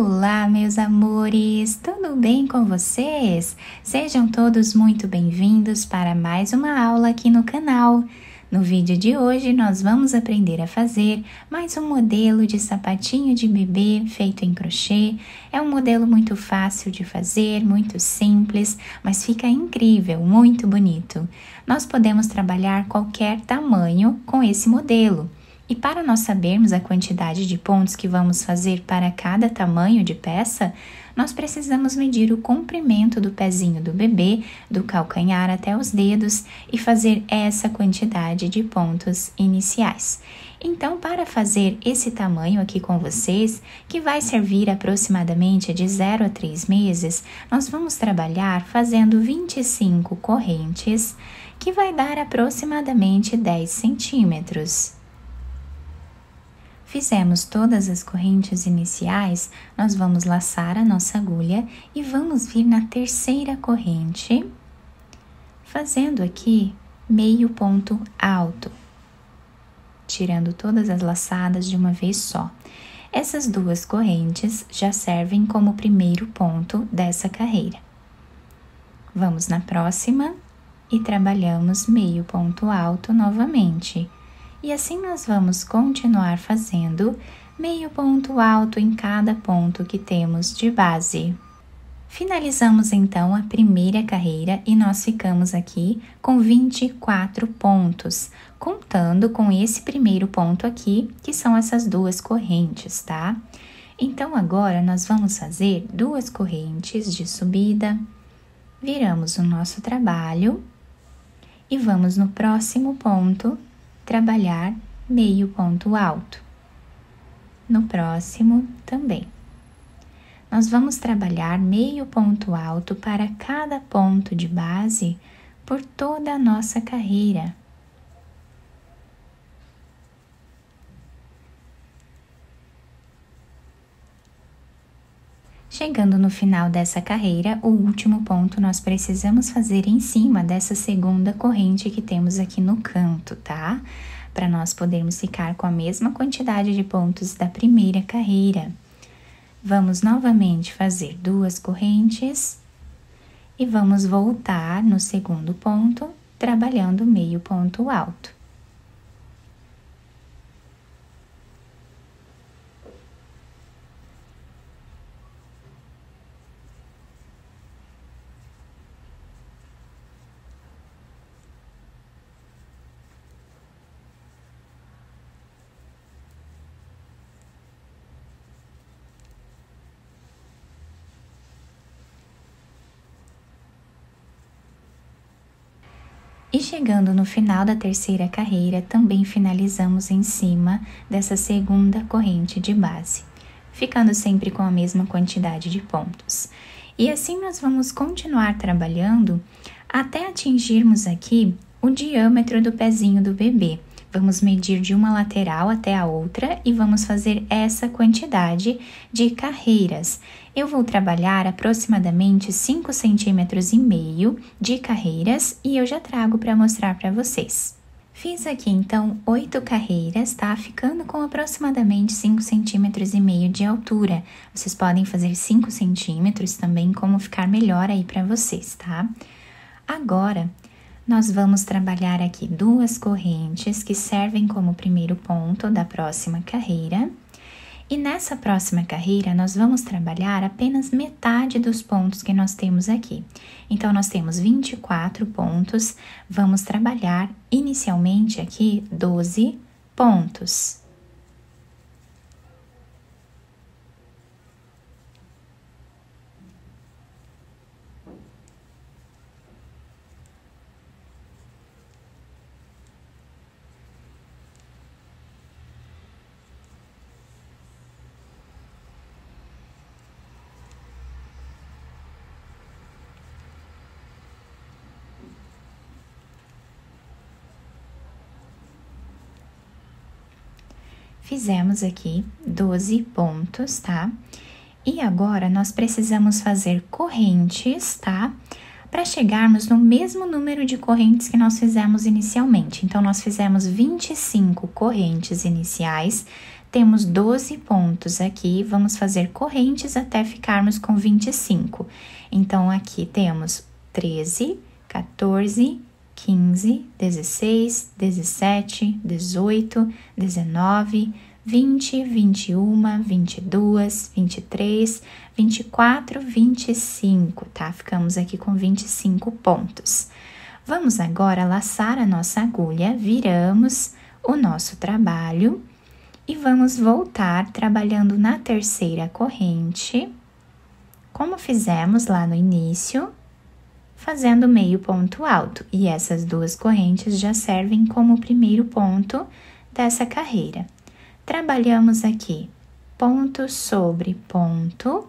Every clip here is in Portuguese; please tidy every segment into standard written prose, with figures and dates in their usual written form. Olá, meus amores! Tudo bem com vocês? Sejam todos muito bem-vindos para mais uma aula aqui no canal. No vídeo de hoje, nós vamos aprender a fazer mais um modelo de sapatinho de bebê feito em crochê. É um modelo muito fácil de fazer, muito simples, mas fica incrível, muito bonito. Nós podemos trabalhar qualquer tamanho com esse modelo. E para nós sabermos a quantidade de pontos que vamos fazer para cada tamanho de peça, nós precisamos medir o comprimento do pezinho do bebê, do calcanhar até os dedos, e fazer essa quantidade de pontos iniciais. Então, para fazer esse tamanho aqui com vocês, que vai servir aproximadamente de 0 a 3 meses, nós vamos trabalhar fazendo 25 correntes, que vai dar aproximadamente 10 centímetros. Fizemos todas as correntes iniciais, nós vamos laçar a nossa agulha e vamos vir na terceira corrente, fazendo aqui meio ponto alto, tirando todas as laçadas de uma vez só. Essas duas correntes já servem como primeiro ponto dessa carreira. Vamos na próxima e trabalhamos meio ponto alto novamente. E assim nós vamos continuar fazendo meio ponto alto em cada ponto que temos de base. Finalizamos então a primeira carreira e nós ficamos aqui com 24 pontos, contando com esse primeiro ponto aqui, que são essas duas correntes, tá? Então agora nós vamos fazer duas correntes de subida, viramos o nosso trabalho e vamos no próximo ponto trabalhar meio ponto alto. No próximo também. Nós vamos trabalhar meio ponto alto para cada ponto de base por toda a nossa carreira. Chegando no final dessa carreira, o último ponto nós precisamos fazer em cima dessa segunda corrente que temos aqui no canto, tá? Para nós podermos ficar com a mesma quantidade de pontos da primeira carreira. Vamos novamente fazer duas correntes e vamos voltar no segundo ponto, trabalhando meio ponto alto. E chegando no final da terceira carreira, também finalizamos em cima dessa segunda corrente de base, ficando sempre com a mesma quantidade de pontos. E assim nós vamos continuar trabalhando até atingirmos aqui o diâmetro do pezinho do bebê. Vamos medir de uma lateral até a outra e vamos fazer essa quantidade de carreiras. Eu vou trabalhar aproximadamente 5,5 cm de carreiras e eu já trago para mostrar para vocês. Fiz aqui então 8 carreiras, tá? Ficando com aproximadamente 5,5 cm de altura. Vocês podem fazer 5 cm também, como ficar melhor aí para vocês, tá? Agora, nós vamos trabalhar aqui duas correntes que servem como primeiro ponto da próxima carreira. E nessa próxima carreira, nós vamos trabalhar apenas metade dos pontos que nós temos aqui. Então, nós temos 24 pontos, vamos trabalhar inicialmente aqui 12 pontos. Fizemos aqui 12 pontos, tá? E agora, nós precisamos fazer correntes, tá? Para chegarmos no mesmo número de correntes que nós fizemos inicialmente. Então, nós fizemos 25 correntes iniciais, Temos 12 pontos aqui, vamos fazer correntes até ficarmos com 25. Então, aqui temos 13, 14, 15, 16, 17, 18, 19, 20, 21, 22, 23, 24, 25, tá? Ficamos aqui com 25 pontos. Vamos agora laçar a nossa agulha, viramos o nosso trabalho e vamos voltar trabalhando na terceira corrente, como fizemos lá no início, fazendo meio ponto alto. E essas duas correntes já servem como primeiro ponto dessa carreira. Trabalhamos aqui ponto sobre ponto.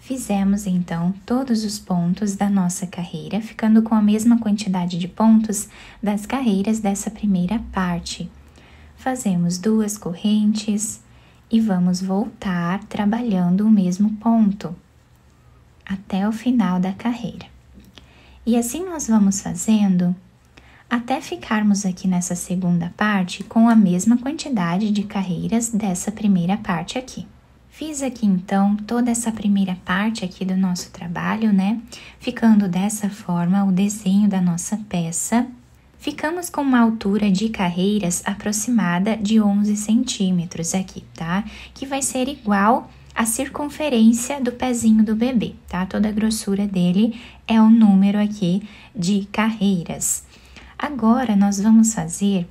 Fizemos, então, todos os pontos da nossa carreira, ficando com a mesma quantidade de pontos das carreiras dessa primeira parte. Fazemos duas correntes e vamos voltar trabalhando o mesmo ponto até o final da carreira. E assim nós vamos fazendo até ficarmos aqui nessa segunda parte com a mesma quantidade de carreiras dessa primeira parte aqui. Fiz aqui, então, toda essa primeira parte aqui do nosso trabalho, né? Ficando dessa forma o desenho da nossa peça. Ficamos com uma altura de carreiras aproximada de 11 centímetros aqui, tá? Que vai ser igual à circunferência do pezinho do bebê, tá? Toda a grossura dele é o número aqui de carreiras. Agora, nós vamos fazer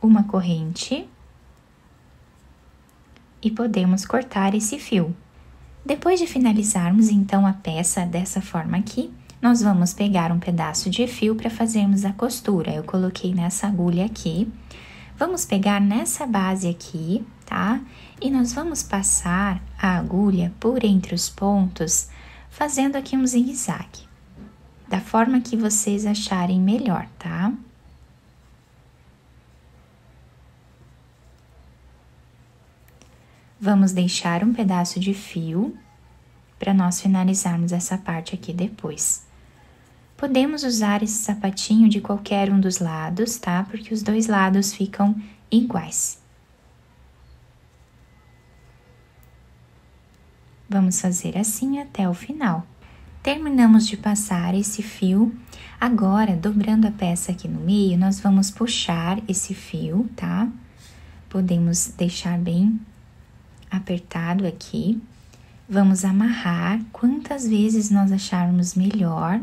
uma corrente e podemos cortar esse fio. Depois de finalizarmos, então, a peça dessa forma aqui, nós vamos pegar um pedaço de fio para fazermos a costura. Eu coloquei nessa agulha aqui. Vamos pegar nessa base aqui, tá? E nós vamos passar a agulha por entre os pontos, fazendo aqui um zigue-zague, da forma que vocês acharem melhor, tá? Vamos deixar um pedaço de fio para nós finalizarmos essa parte aqui depois. Podemos usar esse sapatinho de qualquer um dos lados, tá? Porque os dois lados ficam iguais. Vamos fazer assim até o final. Terminamos de passar esse fio. Agora, dobrando a peça aqui no meio, nós vamos puxar esse fio, tá? Podemos deixar bem apertado aqui, vamos amarrar quantas vezes nós acharmos melhor.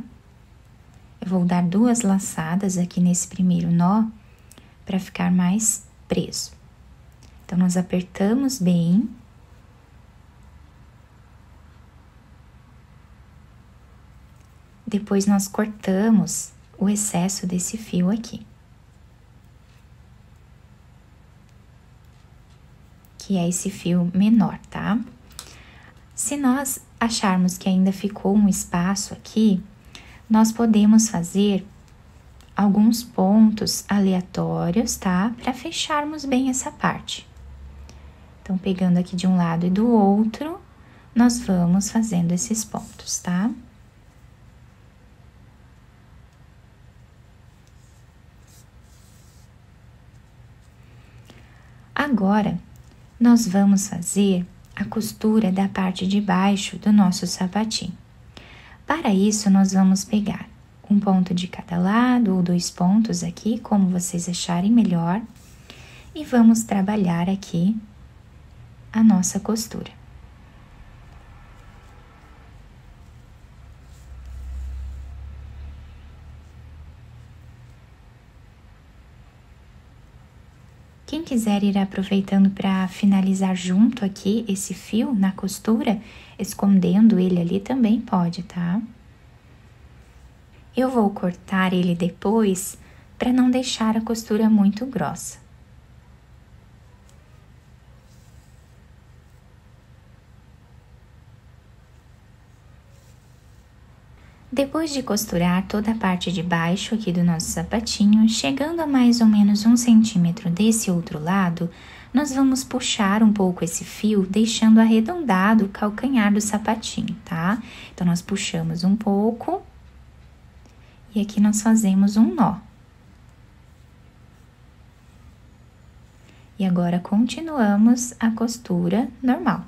Eu vou dar duas laçadas aqui nesse primeiro nó para ficar mais preso. Então, nós apertamos bem. Depois, nós cortamos o excesso desse fio aqui, que é esse fio menor, tá? Se nós acharmos que ainda ficou um espaço aqui, nós podemos fazer alguns pontos aleatórios, tá? Para fecharmos bem essa parte. Então, pegando aqui de um lado e do outro, nós vamos fazendo esses pontos, tá? Agora, nós vamos fazer a costura da parte de baixo do nosso sapatinho. Para isso, nós vamos pegar um ponto de cada lado ou dois pontos aqui, como vocês acharem melhor, e vamos trabalhar aqui a nossa costura. Quem quiser ir aproveitando para finalizar junto aqui esse fio na costura, escondendo ele ali também pode, tá? Eu vou cortar ele depois para não deixar a costura muito grossa. Depois de costurar toda a parte de baixo aqui do nosso sapatinho, chegando a mais ou menos 1 centímetro desse outro lado, nós vamos puxar um pouco esse fio, deixando arredondado o calcanhar do sapatinho, tá? Então, nós puxamos um pouco e aqui nós fazemos um nó. E agora, continuamos a costura normal.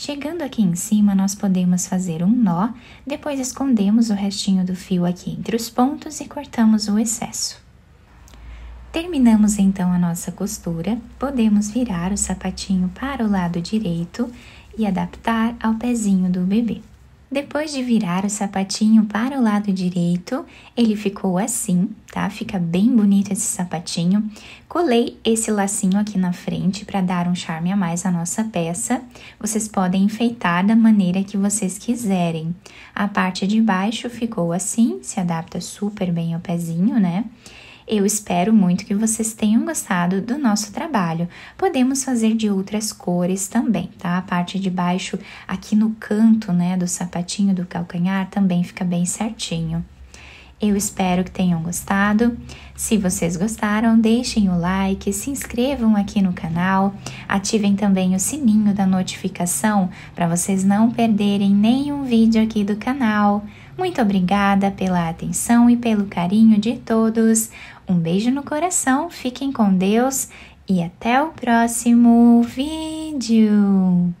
Chegando aqui em cima, nós podemos fazer um nó, depois escondemos o restinho do fio aqui entre os pontos e cortamos o excesso. Terminamos então a nossa costura, podemos virar o sapatinho para o lado direito e adaptar ao pezinho do bebê. Depois de virar o sapatinho para o lado direito, ele ficou assim, tá? Fica bem bonito esse sapatinho. Colei esse lacinho aqui na frente para dar um charme a mais à nossa peça. Vocês podem enfeitar da maneira que vocês quiserem. A parte de baixo ficou assim, se adapta super bem ao pezinho, né? Eu espero muito que vocês tenham gostado do nosso trabalho. Podemos fazer de outras cores também, tá? A parte de baixo aqui no canto, né, do sapatinho, do calcanhar, também fica bem certinho. Eu espero que tenham gostado. Se vocês gostaram, deixem o like, se inscrevam aqui no canal, ativem também o sininho da notificação para vocês não perderem nenhum vídeo aqui do canal. Muito obrigada pela atenção e pelo carinho de todos. Um beijo no coração, fiquem com Deus e até o próximo vídeo!